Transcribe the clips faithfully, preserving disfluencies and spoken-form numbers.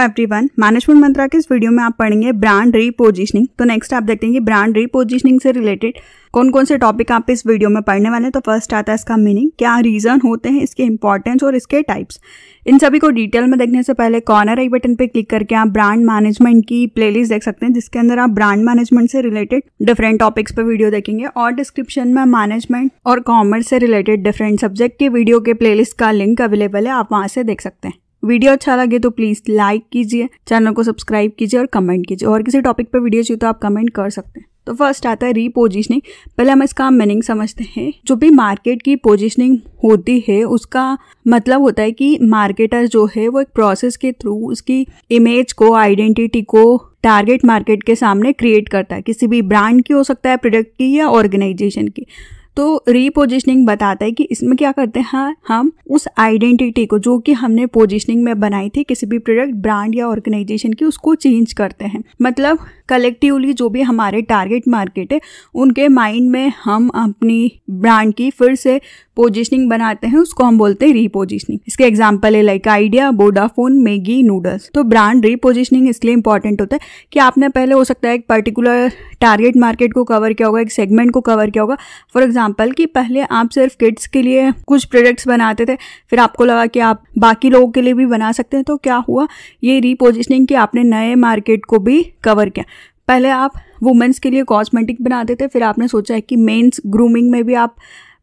Everyone, management मंत्रा के इस video में आप पढ़ेंगे ब्रांड रीपोजिशनिंग। तो नेक्स्ट आप देखते हैं कि ब्रांड रीपोजिशनिंग से रिलेटेड कौन कौन से टॉपिक आप इस वीडियो में पढ़ने वाले हैं। तो फर्स्ट आता है इसका मीनिंग, क्या रीजन होते हैं, इसके इंपॉर्टेंस और इसके टाइप्स। इन सभी को डिटेल में देखने से पहले कॉर्नर आई बटन पे क्लिक करके आप ब्रांड मैनेजमेंट की प्लेलिस्ट देख सकते हैं, जिसके अंदर आप ब्रांड मैनेजमेंट से रिलेटेड डिफरेंट टॉपिक्स पे वीडियो देखेंगे और डिस्क्रिप्शन में मैनेजमेंट और कॉमर्स से रिलेटेड डिफरेंट सब्जेक्ट की वीडियो के प्लेलिस्ट का लिंक अवेलेबल है, आप वहां से देख सकते हैं। वीडियो अच्छा लगे तो प्लीज लाइक कीजिए, चैनल को सब्सक्राइब कीजिए और कमेंट कीजिए। और किसी टॉपिक पे वीडियो चाहिए तो आप कमेंट कर सकते हैं। तो फर्स्ट आता है रीपोजिशनिंग। पहले हम इसका मीनिंग समझते हैं। जो भी मार्केट की पोजिशनिंग होती है उसका मतलब होता है कि मार्केटर जो है वो एक प्रोसेस के थ्रू उसकी इमेज को, आइडेंटिटी को टारगेट मार्केट के सामने क्रिएट करता है, किसी भी ब्रांड की हो सकता है, प्रोडक्ट की या ऑर्गेनाइजेशन की। तो रीपोजिशनिंग बताता है कि इसमें क्या करते हैं हम, उस आइडेंटिटी को जो कि हमने पोजिशनिंग में बनाई थी किसी भी प्रोडक्ट, ब्रांड या ऑर्गेनाइजेशन की, उसको चेंज करते हैं। मतलब कलेक्टिवली जो भी हमारे टारगेट मार्केट है उनके माइंड में हम अपनी ब्रांड की फिर से पोजिशनिंग बनाते हैं, उसको हम बोलते हैं रीपोजिशनिंग। इसके एग्जाम्पल है like idea, Vodafone, Maggi, noodles. तो ब्रांड रीपोजिशनिंग इसलिए इंपॉर्टेंट होता है कि आपने पहले हो सकता है एक पर्टिकुलर टारगेट मार्केट को कवर किया होगा, एक सेगमेंट को कवर किया होगा। फॉर एग्जाम्पल कि पहले आप सिर्फ किड्स के लिए कुछ प्रोडक्ट्स बनाते थे, फिर आपको लगा कि आप बाकी लोगों के लिए भी बना सकते हैं, तो क्या हुआ, ये रीपोजिशनिंग कि आपने नए मार्केट को भी कवर किया। पहले आप वुमेन्स के लिए कॉस्मेटिक बनाते थे, फिर आपने सोचा है कि मेंस ग्रूमिंग में भी आप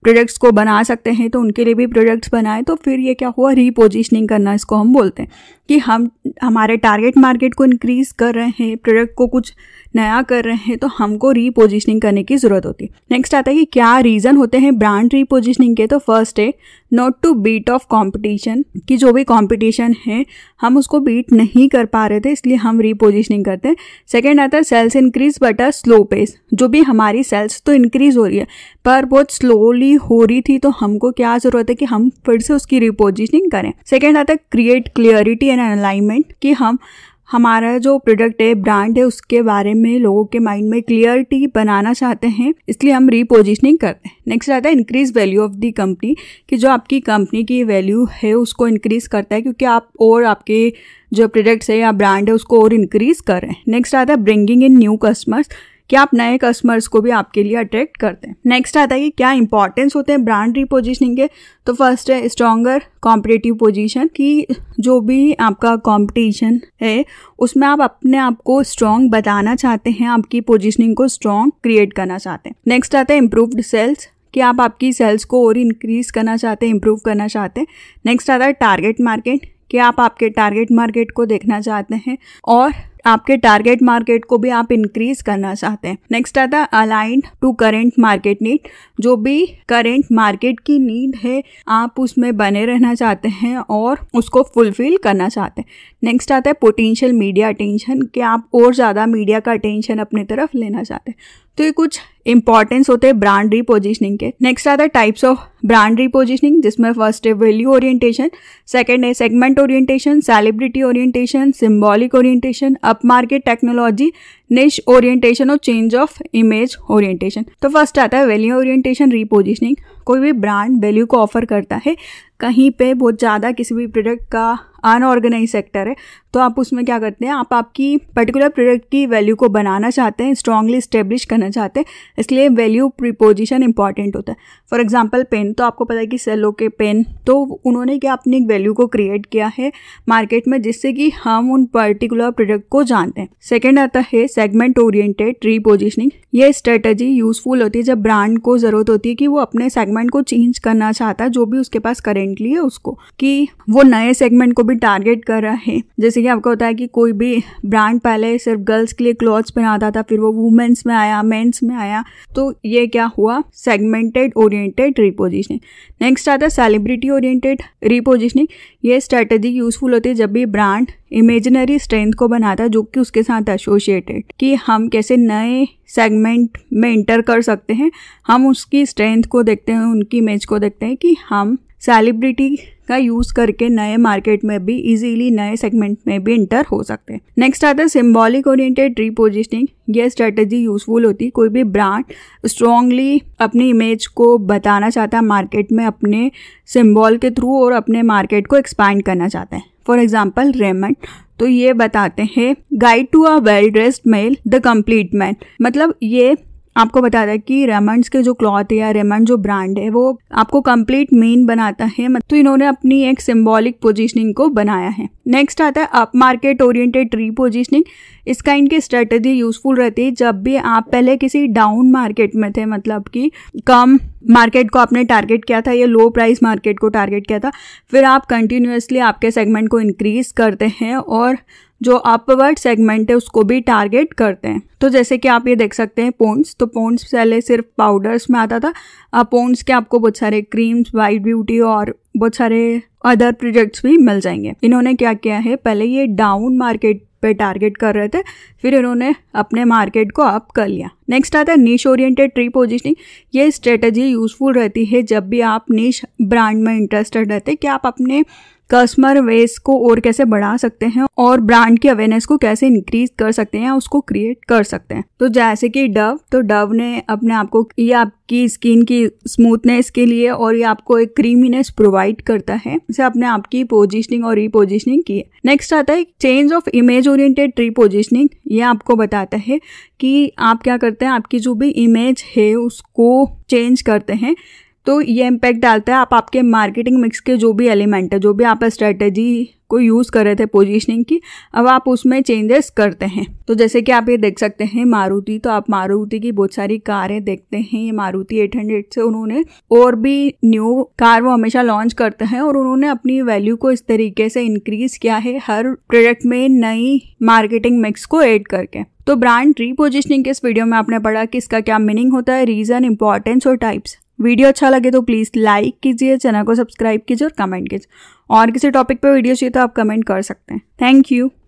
प्रोडक्ट्स को बना सकते हैं, तो उनके लिए भी प्रोडक्ट्स बनाए। तो फिर ये क्या हुआ, रीपोजिशनिंग करना इसको हम बोलते हैं कि हम हमारे टारगेट मार्केट को इंक्रीज कर रहे हैं, प्रोडक्ट को कुछ नया कर रहे हैं, तो हमको रीपोजिशनिंग करने की ज़रूरत होती है। नेक्स्ट आता है कि क्या रीज़न होते हैं ब्रांड रीपोजिशनिंग के। तो फर्स्ट है not to beat of competition, कि जो भी कॉम्पिटिशन है हम उसको बीट नहीं कर पा रहे थे, इसलिए हम रीपोजिशनिंग करते हैं। सेकेंड आता है sales increase but a slow pace, जो भी हमारी सेल्स तो इंक्रीज हो रही है पर बहुत स्लोली हो रही थी, तो हमको क्या ज़रूरत है कि हम फिर से उसकी रीपोजिशनिंग करें। सेकेंड आता है क्रिएट क्लियरिटी एंड अलाइनमेंट, कि हम हमारा जो प्रोडक्ट है, ब्रांड है, उसके बारे में लोगों के माइंड में क्लियरिटी बनाना चाहते हैं, इसलिए हम रीपोजिशनिंग करते हैं। नेक्स्ट आता है increase value of the company, कि जो आपकी कंपनी की वैल्यू है उसको इंक्रीज करता है, क्योंकि आप और आपके जो प्रोडक्ट्स है या ब्रांड है उसको और इंक्रीज कर रहे हैं। नेक्स्ट आता है ब्रिंगिंग इन न्यू कस्टमर्स, कि आप नए कस्टमर्स को भी आपके लिए अट्रैक्ट करते हैं। नेक्स्ट आता है कि क्या इंपॉर्टेंस होते हैं ब्रांड रीपोजिशनिंग के। तो फर्स्ट है स्ट्रॉन्गर कॉम्पिटिटिव पोजीशन, कि जो भी आपका कंपटीशन है उसमें आप अपने आप को स्ट्रॉन्ग बताना चाहते हैं, आपकी पोजीशनिंग को स्ट्रॉन्ग क्रिएट करना चाहते हैं। नेक्स्ट आता है इम्प्रूव्ड सेल्स, कि आप आपकी सेल्स को और इंक्रीज करना चाहते हैं, इम्प्रूव करना चाहते हैं। नेक्स्ट आता है टारगेट मार्केट, कि आप आपके टारगेट मार्केट को देखना चाहते हैं और आपके टारगेट मार्केट को भी आप इंक्रीज करना चाहते हैं। नेक्स्ट आता है aligned to current market need, जो भी करेंट मार्केट की नीड है आप उसमें बने रहना चाहते हैं और उसको फुलफिल करना चाहते हैं। नेक्स्ट आता है पोटेंशियल मीडिया अटेंशन, कि आप और ज़्यादा मीडिया का अटेंशन अपनी तरफ लेना चाहते हैं। तो ये कुछ इंपॉर्टेंस होते हैं ब्रांड रीपोजिशनिंग के। नेक्स्ट आता है टाइप्स ऑफ ब्रांड रीपोजिशनिंग, जिसमें फर्स्ट है वैल्यू ओरिएंटेशन, सेकंड है segment orientation, celebrity orientation, symbolic orientation, up market technology, niche orientation और चेंज ऑफ इमेज ओरिएंटेशन। तो फर्स्ट आता है वैल्यू ओरिएंटेशन रीपोजिशनिंग। कोई भी ब्रांड वैल्यू को ऑफर करता है, कहीं पे बहुत ज़्यादा किसी भी प्रोडक्ट का अनऑर्गेनाइज सेक्टर है, तो आप उसमें क्या करते हैं, आप आपकी पर्टिकुलर प्रोडक्ट की वैल्यू को बनाना चाहते हैं, स्ट्रांगली इस्टेब्लिश करना चाहते हैं, इसलिए वैल्यू प्रीपोजिशन इंपॉर्टेंट होता है। फॉर एग्जांपल पेन, तो आपको पता है कि सेलो के पेन, तो उन्होंने क्या अपनी एक वैल्यू को क्रिएट किया है मार्केट में, जिससे कि हम उन पर्टिकुलर प्रोडक्ट को जानते हैं। सेकेंड आता है सेगमेंट ओरिएंटेड रीपोजिशनिंग। ये स्ट्रेटजी यूजफुल होती है जब ब्रांड को ज़रूरत होती है कि वो अपने सेगमेंट को चेंज करना चाहता है, जो भी उसके पास करेंटली है उसको, कि वो नए सेगमेंट को भी टारगेट कर रहा है। जैसे कि आपको होता है कि कोई भी ब्रांड पहले सिर्फ गर्ल्स के लिए क्लॉथ्स बनाता था, फिर वो वुमेन्स में आया, मेंस में आया, तो ये क्या हुआ, सेगमेंटेड ओरिएंटेड रीपोजिशनिंग। नेक्स्ट आता है सेलिब्रिटी ओरिएंटेड रीपोजिशनिंग। ये स्ट्रेटजी यूजफुल होती है जब भी ब्रांड इमेजिनरी स्ट्रेंथ को बनाता है जो कि उसके साथ एसोसिएटेड, कि हम कैसे नए सेगमेंट में इंटर कर सकते हैं, हम उसकी स्ट्रेंथ को देखते हैं, उनकी इमेज को देखते हैं, कि हम सेलिब्रिटी का यूज करके नए मार्केट में भी इजीली नए सेगमेंट में भी इंटर हो सकते हैं। नेक्स्ट आता है सिंबॉलिक ओरिएंटेड रीपोजिशनिंग। ये स्ट्रेटेजी यूजफुल होती है। कोई भी ब्रांड स्ट्रांगली अपनी इमेज को बताना चाहता है मार्केट में अपने सिंबॉल के थ्रू और अपने मार्केट को एक्सपैंड करना चाहता है। फॉर एग्जाम्पल रेमंड, तो ये बताते हैं guide to a well dressed male the complete man. मतलब ये आपको बताता है कि रेमंड्स के जो क्लॉथ है या रेमंड जो ब्रांड है वो आपको कंप्लीट मेन बनाता है। तो इन्होंने अपनी एक सिंबॉलिक पोजीशनिंग को बनाया है। नेक्स्ट आता है अप मार्केट ओरिएंटेड रीपोजिशनिंग। इसका इनकी स्ट्रेटजी यूजफुल रहती है। जब भी आप पहले किसी डाउन मार्केट में थे, मतलब कि कम मार्केट को आपने टारगेट किया था या लो प्राइस मार्केट को टारगेट किया था, फिर आप कंटिन्यूसली आपके सेगमेंट को इंक्रीज करते हैं और जो अपवर्ड सेगमेंट है उसको भी टारगेट करते हैं। तो जैसे कि आप ये देख सकते हैं पोंड्स, तो पोंड्स पहले सिर्फ पाउडर्स में आता था, अब पोंड्स के आपको बहुत सारे क्रीम्स, वाइट ब्यूटी और बहुत सारे अदर प्रोडक्ट्स भी मिल जाएंगे। इन्होंने क्या किया है, पहले ये डाउन मार्केट पे टारगेट कर रहे थे, फिर इन्होंने अपने मार्केट को अप कर लिया। नेक्स्ट आता है नीश ओरिएंटेड रीपोजिशनिंग। ये स्ट्रेटजी यूजफुल रहती है जब भी आप नीश ब्रांड में इंटरेस्टेड रहते हैं कि आप अपने कस्टमर बेस को और कैसे बढ़ा सकते हैं और ब्रांड की अवेयरनेस को कैसे इंक्रीज कर सकते हैं या उसको क्रिएट कर सकते हैं। तो जैसे कि डव, तो डव ने अपने आपको, ये आपकी स्किन की स्मूथनेस के लिए और ये आपको एक क्रीमीनेस प्रोवाइड करता है, इसे अपने आपकी पोजिशनिंग और रीपोजिशनिंग की है। नेक्स्ट आता है change of image oriented repositioning. ये आपको बताता है कि आप क्या करते हैं, आपकी जो भी इमेज है उसको चेंज करते हैं। तो ये इम्पैक्ट डालता है आप आपके मार्केटिंग मिक्स के जो भी एलिमेंट है, जो भी आप स्ट्रेटजी को यूज़ कर रहे थे पोजीशनिंग की, अब आप उसमें चेंजेस करते हैं। तो जैसे कि आप ये देख सकते हैं मारुति, तो आप मारुति की बहुत सारी कारें देखते हैं। ये मारुति आठ सौ से उन्होंने और भी न्यू कार वो हमेशा लॉन्च करते हैं और उन्होंने अपनी वैल्यू को इस तरीके से इंक्रीज किया है हर प्रोडक्ट में नई मार्केटिंग मिक्स को ऐड करके। तो ब्रांड रीपोजिशनिंग के इस वीडियो में आपने पढ़ा कि इसका क्या मीनिंग होता है, रीज़न, इंपॉर्टेंस और टाइप्स। वीडियो अच्छा लगे तो प्लीज़ लाइक कीजिए, चैनल को सब्सक्राइब कीजिए और कमेंट कीजिए। और किसी टॉपिक पे वीडियो चाहिए तो आप कमेंट कर सकते हैं। Thank you.